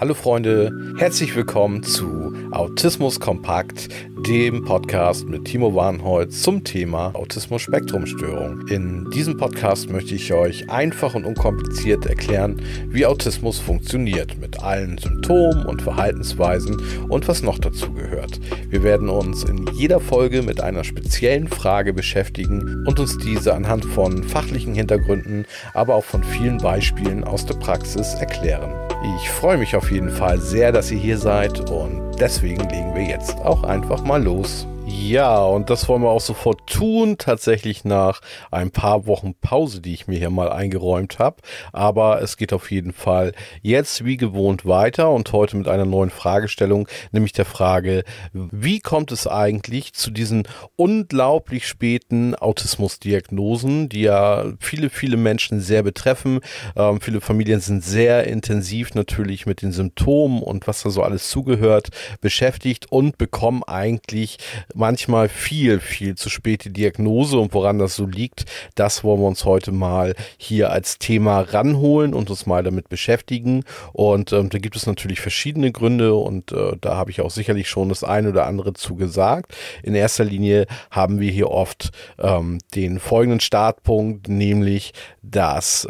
Hallo Freunde, herzlich willkommen zu Autismus Kompakt, dem Podcast mit Timo Warnholz zum Thema Autismus Spektrumstörung. In diesem Podcast möchte ich euch einfach und unkompliziert erklären, wie Autismus funktioniert, mit allen Symptomen und Verhaltensweisen und was noch dazu gehört. Wir werden uns in jeder Folge mit einer speziellen Frage beschäftigen und uns diese anhand von fachlichen Hintergründen, aber auch von vielen Beispielen aus der Praxis erklären. Ich freue mich auf jeden Fall sehr, dass ihr hier seid und deswegen legen wir jetzt auch einfach mal los. Ja, und das wollen wir auch sofort tun, tatsächlich nach ein paar Wochen Pause, die ich mir hier mal eingeräumt habe. Aber es geht auf jeden Fall jetzt wie gewohnt weiter und heute mit einer neuen Fragestellung, nämlich der Frage, wie kommt es eigentlich zu diesen unglaublich späten Autismusdiagnosen, die ja viele Menschen sehr betreffen. Viele Familien sind sehr intensiv natürlich mit den Symptomen und was da so alles zugehört beschäftigt und bekommen eigentlich manchmal viel zu spät die Diagnose, und woran das so liegt, das wollen wir uns heute mal hier als Thema ranholen und uns mal damit beschäftigen. Und da gibt es natürlich verschiedene Gründe und da habe ich auch sicherlich schon das ein oder andere zu gesagt. In erster Linie haben wir hier oft den folgenden Startpunkt, nämlich, dass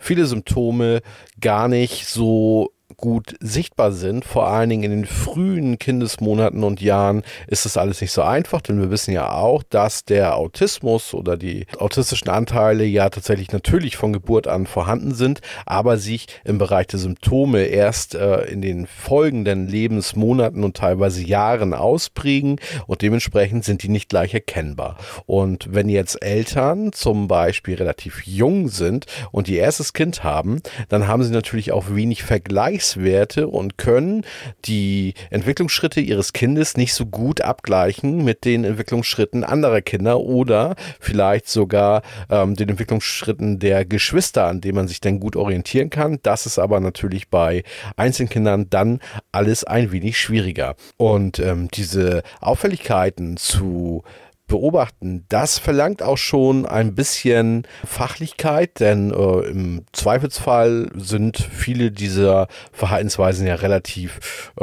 viele Symptome gar nicht so gut sichtbar sind. Vor allen Dingen in den frühen Kindesmonaten und Jahren ist das alles nicht so einfach, denn wir wissen ja auch, dass der Autismus oder die autistischen Anteile ja tatsächlich natürlich von Geburt an vorhanden sind, aber sich im Bereich der Symptome erst in den folgenden Lebensmonaten und teilweise Jahren ausprägen und dementsprechend sind die nicht gleich erkennbar. Und wenn jetzt Eltern zum Beispiel relativ jung sind und ihr erstes Kind haben, dann haben sie natürlich auch wenig Vergleichswerte und können die Entwicklungsschritte ihres Kindes nicht so gut abgleichen mit den Entwicklungsschritten anderer Kinder oder vielleicht sogar den Entwicklungsschritten der Geschwister, an denen man sich dann gut orientieren kann. Das ist aber natürlich bei Einzelkindern dann alles ein wenig schwieriger. Und diese Auffälligkeiten zu beobachten, das verlangt auch schon ein bisschen Fachlichkeit, denn im Zweifelsfall sind viele dieser Verhaltensweisen ja relativ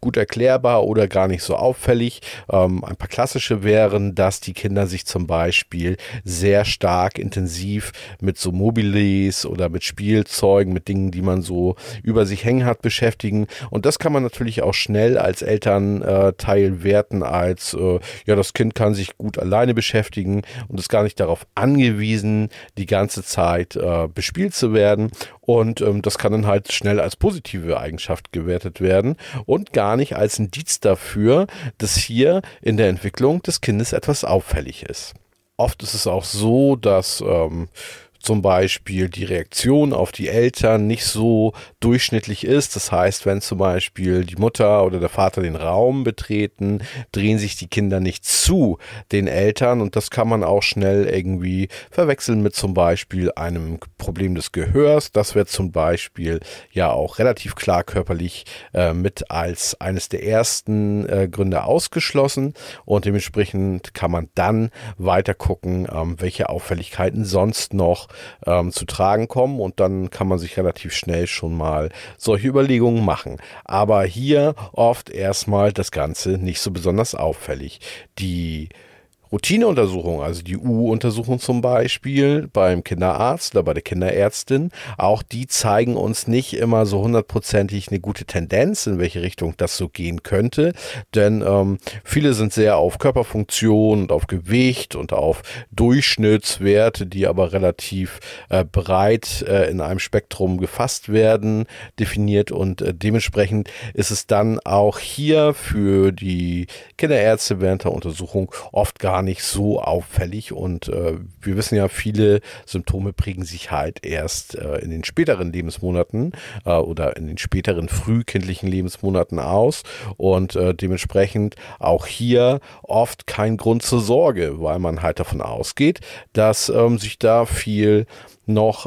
gut erklärbar oder gar nicht so auffällig. Ein paar klassische wären, dass die Kinder sich zum Beispiel sehr stark intensiv mit so Mobiles oder mit Spielzeugen, mit Dingen, die man so über sich hängen hat, beschäftigen. Und das kann man natürlich auch schnell als Elternteil werten, als ja, das Kind kann sich gut alleine beschäftigen und ist gar nicht darauf angewiesen, die ganze Zeit bespielt zu werden. Und das kann dann halt schnell als positive Eigenschaft gewertet werden und gar nicht als Indiz dafür, dass hier in der Entwicklung des Kindes etwas auffällig ist. Oft ist es auch so, dass zum Beispiel die Reaktion auf die Eltern nicht so durchschnittlich ist. Das heißt, wenn zum Beispiel die Mutter oder der Vater den Raum betreten, drehen sich die Kinder nicht zu den Eltern, und das kann man auch schnell irgendwie verwechseln mit zum Beispiel einem Problem des Gehörs. Das wird zum Beispiel ja auch relativ klar körperlich mit als eines der ersten Gründe ausgeschlossen, und dementsprechend kann man dann weiter gucken, welche Auffälligkeiten sonst noch zu tragen kommen, und dann kann man sich relativ schnell schon mal solche Überlegungen machen. Aber hier oft erstmal das Ganze nicht so besonders auffällig. Die Routineuntersuchung, also die U-Untersuchung zum Beispiel beim Kinderarzt oder bei der Kinderärztin, auch die zeigen uns nicht immer so hundertprozentig eine gute Tendenz, in welche Richtung das so gehen könnte, denn viele sind sehr auf Körperfunktion und auf Gewicht und auf Durchschnittswerte, die aber relativ breit in einem Spektrum gefasst werden, definiert, und dementsprechend ist es dann auch hier für die Kinderärzte während der Untersuchung oft gar nicht so auffällig, und wir wissen ja, viele Symptome prägen sich halt erst in den späteren Lebensmonaten oder in den späteren frühkindlichen Lebensmonaten aus, und dementsprechend auch hier oft kein Grund zur Sorge, weil man halt davon ausgeht, dass sich da viel noch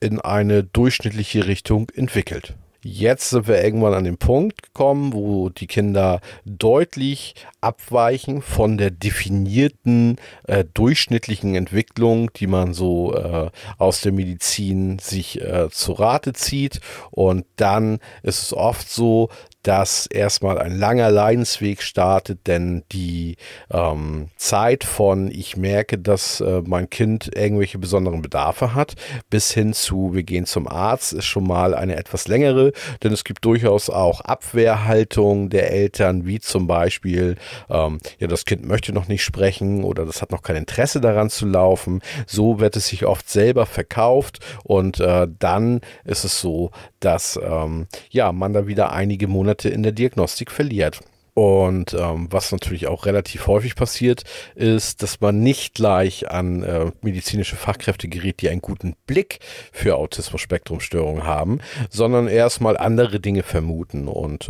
in eine durchschnittliche Richtung entwickelt. Jetzt sind wir irgendwann an den Punkt gekommen, wo die Kinder deutlich abweichen von der definierten durchschnittlichen Entwicklung, die man so aus der Medizin sich zu Rate zieht. Und dann ist es oft so, dass erstmal ein langer Leidensweg startet, denn die Zeit von ich merke, dass mein Kind irgendwelche besonderen Bedarfe hat, bis hin zu wir gehen zum Arzt, ist schon mal eine etwas längere, denn es gibt durchaus auch Abwehrhaltung der Eltern, wie zum Beispiel, ja, das Kind möchte noch nicht sprechen oder das hat noch kein Interesse daran zu laufen. So wird es sich oft selber verkauft und dann ist es so, dass ja, man da wieder einige Monate in der Diagnostik verliert. Und was natürlich auch relativ häufig passiert, ist, dass man nicht gleich an medizinische Fachkräfte gerät, die einen guten Blick für Autismus-Spektrumstörungen haben, sondern erstmal andere Dinge vermuten. Und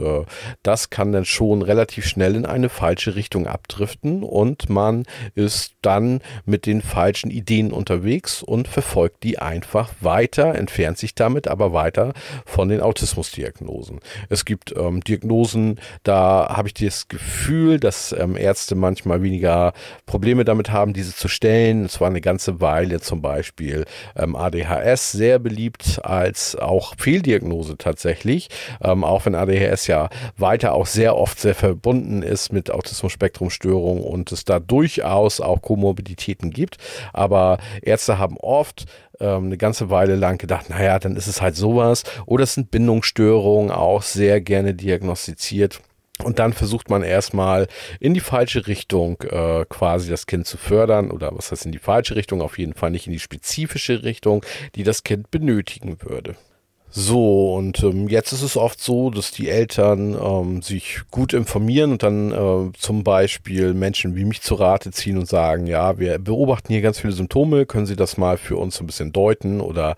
das kann dann schon relativ schnell in eine falsche Richtung abdriften und man ist dann mit den falschen Ideen unterwegs und verfolgt die einfach weiter, entfernt sich damit aber weiter von den Autismusdiagnosen. Es gibt Diagnosen, da habe ich das Gefühl, dass Ärzte manchmal weniger Probleme damit haben, diese zu stellen. Es war eine ganze Weile zum Beispiel ADHS sehr beliebt als auch Fehldiagnose tatsächlich, auch wenn ADHS ja weiter auch sehr oft sehr verbunden ist mit Autismus-Spektrum-Störung und es da durchaus auch Komorbiditäten gibt, aber Ärzte haben oft eine ganze Weile lang gedacht, naja, dann ist es halt sowas, oder es sind Bindungsstörungen auch sehr gerne diagnostiziert. Und dann versucht man erstmal in die falsche Richtung quasi das Kind zu fördern, oder was heißt in die falsche Richtung, auf jeden Fall nicht in die spezifische Richtung, die das Kind benötigen würde. So, und jetzt ist es oft so, dass die Eltern sich gut informieren und dann zum Beispiel Menschen wie mich zu Rate ziehen und sagen, ja, wir beobachten hier ganz viele Symptome, können Sie das mal für uns ein bisschen deuten oder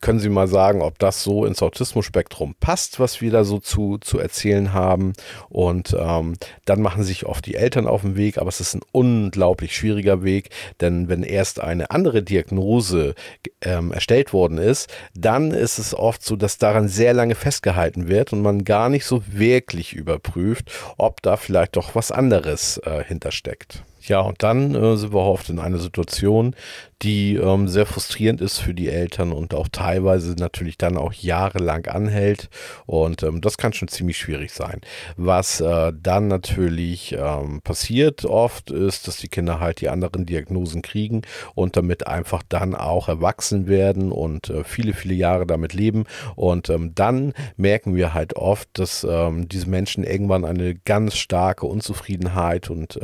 können Sie mal sagen, ob das so ins Autismus-Spektrum passt, was wir da so zu erzählen haben. Und dann machen sich oft die Eltern auf den Weg, aber es ist ein unglaublich schwieriger Weg, denn wenn erst eine andere Diagnose erstellt worden ist, dann ist es oft so, dass daran sehr lange festgehalten wird und man gar nicht so wirklich überprüft, ob da vielleicht doch was anderes hintersteckt. Ja, und dann sind wir oft in einer Situation, die sehr frustrierend ist für die Eltern und auch teilweise natürlich dann auch jahrelang anhält. Und das kann schon ziemlich schwierig sein. Was dann natürlich passiert oft ist, dass die Kinder halt die anderen Diagnosen kriegen und damit einfach dann auch erwachsen werden und viele, viele Jahre damit leben. Und dann merken wir halt oft, dass diese Menschen irgendwann eine ganz starke Unzufriedenheit und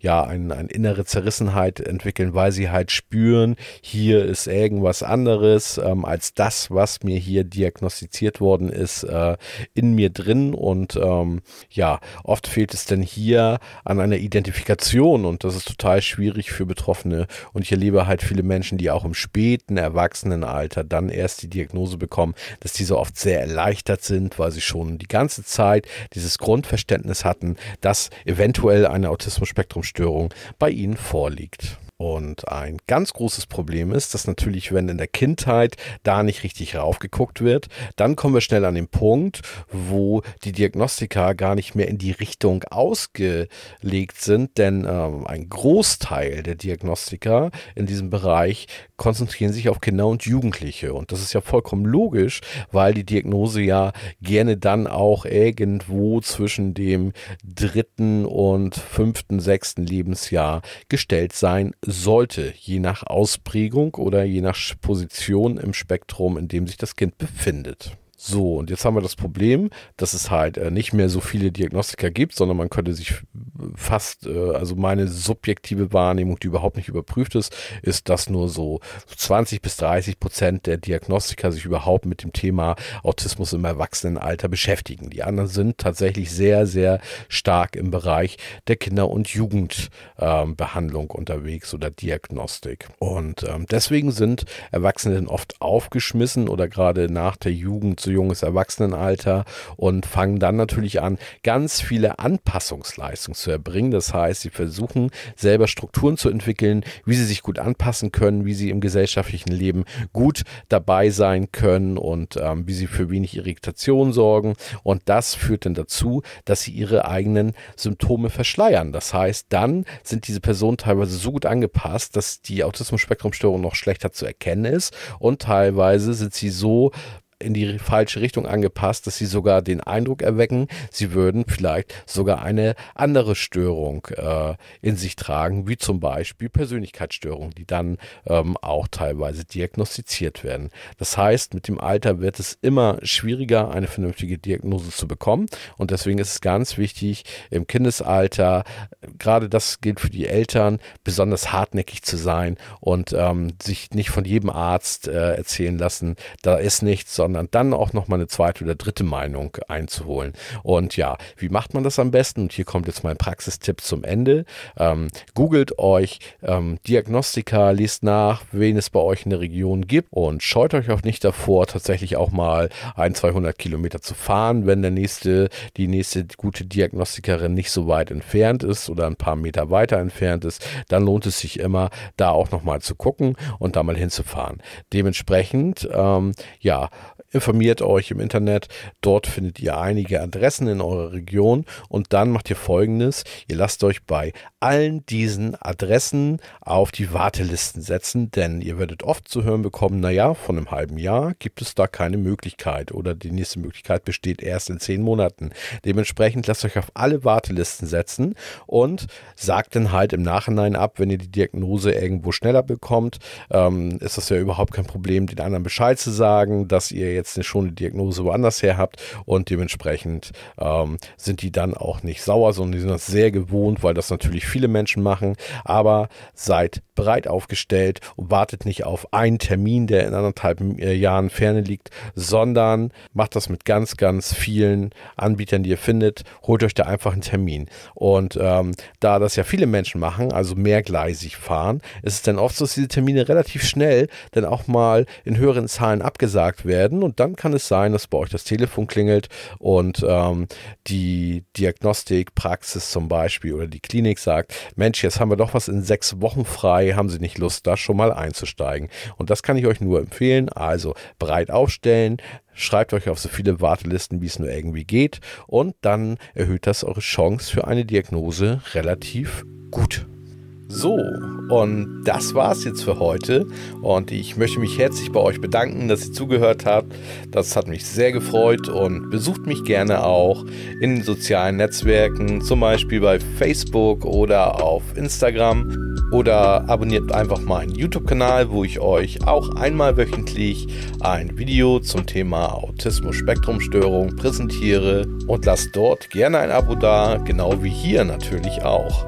ja, eine innere Zerrissenheit entwickeln, weil sie halt spüren, hier ist irgendwas anderes als das, was mir hier diagnostiziert worden ist, in mir drin. Und ja, oft fehlt es dann hier an einer Identifikation und das ist total schwierig für Betroffene. Und ich erlebe halt viele Menschen, die auch im späten Erwachsenenalter dann erst die Diagnose bekommen, dass diese oft sehr erleichtert sind, weil sie schon die ganze Zeit dieses Grundverständnis hatten, dass eventuell eine Autismus-Spektrum-Störung bei ihnen vorliegt. Und ein ganz großes Problem ist, dass natürlich, wenn in der Kindheit da nicht richtig raufgeguckt wird, dann kommen wir schnell an den Punkt, wo die Diagnostika gar nicht mehr in die Richtung ausgelegt sind, denn ein Großteil der Diagnostika in diesem Bereich konzentrieren sich auf Kinder und Jugendliche. Und das ist ja vollkommen logisch, weil die Diagnose ja gerne dann auch irgendwo zwischen dem 3. und 5., 6. Lebensjahr gestellt sein sollte, je nach Ausprägung oder je nach Position im Spektrum, in dem sich das Kind befindet. So, und jetzt haben wir das Problem, dass es halt nicht mehr so viele Diagnostika gibt, sondern man könnte sich fast, also meine subjektive Wahrnehmung, die überhaupt nicht überprüft ist, dass nur so 20 bis 30% der Diagnostika sich überhaupt mit dem Thema Autismus im Erwachsenenalter beschäftigen. Die anderen sind tatsächlich sehr, sehr stark im Bereich der Kinder- und Jugendbehandlung unterwegs oder Diagnostik. Und deswegen sind Erwachsene oft aufgeschmissen oder gerade nach der Jugend junges Erwachsenenalter und fangen dann natürlich an, ganz viele Anpassungsleistungen zu erbringen. Das heißt, sie versuchen selber Strukturen zu entwickeln, wie sie sich gut anpassen können, wie sie im gesellschaftlichen Leben gut dabei sein können und wie sie für wenig Irritation sorgen. Und das führt dann dazu, dass sie ihre eigenen Symptome verschleiern. Das heißt, dann sind diese Personen teilweise so gut angepasst, dass die Autismus-Spektrumstörung noch schlechter zu erkennen ist, und teilweise sind sie so in die falsche Richtung angepasst, dass sie sogar den Eindruck erwecken, sie würden vielleicht sogar eine andere Störung in sich tragen, wie zum Beispiel Persönlichkeitsstörungen, die dann auch teilweise diagnostiziert werden. Das heißt, mit dem Alter wird es immer schwieriger, eine vernünftige Diagnose zu bekommen, und deswegen ist es ganz wichtig, im Kindesalter, gerade das gilt für die Eltern, besonders hartnäckig zu sein und sich nicht von jedem Arzt erzählen lassen, da ist nichts, sondern dann auch nochmal eine zweite oder dritte Meinung einzuholen. Und ja, wie macht man das am besten? Und hier kommt jetzt mein Praxistipp zum Ende. Googelt euch Diagnostiker, lest nach, wen es bei euch in der Region gibt, und scheut euch auch nicht davor, tatsächlich auch mal 100-200 Kilometer zu fahren, wenn die nächste gute Diagnostikerin nicht so weit entfernt ist oder ein paar Meter weiter entfernt ist. Dann lohnt es sich immer, da auch nochmal zu gucken und da mal hinzufahren. Dementsprechend, ja, informiert euch im Internet, dort findet ihr einige Adressen in eurer Region, und dann macht ihr Folgendes: Ihr lasst euch bei allen diesen Adressen auf die Wartelisten setzen, denn ihr werdet oft zu hören bekommen, naja, von einem halben Jahr gibt es da keine Möglichkeit oder die nächste Möglichkeit besteht erst in 10 Monaten. Dementsprechend lasst euch auf alle Wartelisten setzen und sagt dann halt im Nachhinein ab, wenn ihr die Diagnose irgendwo schneller bekommt, ist das ja überhaupt kein Problem, den anderen Bescheid zu sagen, dass ihr jetzt schon eine Diagnose woanders her habt, und dementsprechend sind die dann auch nicht sauer, sondern die sind das sehr gewohnt, weil das natürlich viele Menschen machen. Aber seid breit aufgestellt und wartet nicht auf einen Termin, der in 1,5 Jahren ferne liegt, sondern macht das mit ganz, ganz vielen Anbietern, die ihr findet. Holt euch da einfach einen Termin. Und da das ja viele Menschen machen, also mehrgleisig fahren, ist es dann oft so, dass diese Termine relativ schnell dann auch mal in höheren Zahlen abgesagt werden, und dann kann es sein, dass bei euch das Telefon klingelt und die Diagnostikpraxis zum Beispiel oder die Klinik sagt, Mensch, jetzt haben wir doch was in 6 Wochen frei, haben Sie nicht Lust, da schon mal einzusteigen? Und das kann ich euch nur empfehlen, also breit aufstellen, schreibt euch auf so viele Wartelisten, wie es nur irgendwie geht, und dann erhöht das eure Chance für eine Diagnose relativ gut. So, und das war's jetzt für heute, und ich möchte mich herzlich bei euch bedanken, dass ihr zugehört habt. Das hat mich sehr gefreut, und besucht mich gerne auch in den sozialen Netzwerken, zum Beispiel bei Facebook oder auf Instagram, oder abonniert einfach meinen YouTube-Kanal, wo ich euch auch einmal wöchentlich ein Video zum Thema Autismus-Spektrumstörung präsentiere, und lasst dort gerne ein Abo da, genau wie hier natürlich auch.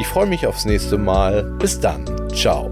Ich freue mich aufs nächste Mal. Bis dann. Ciao.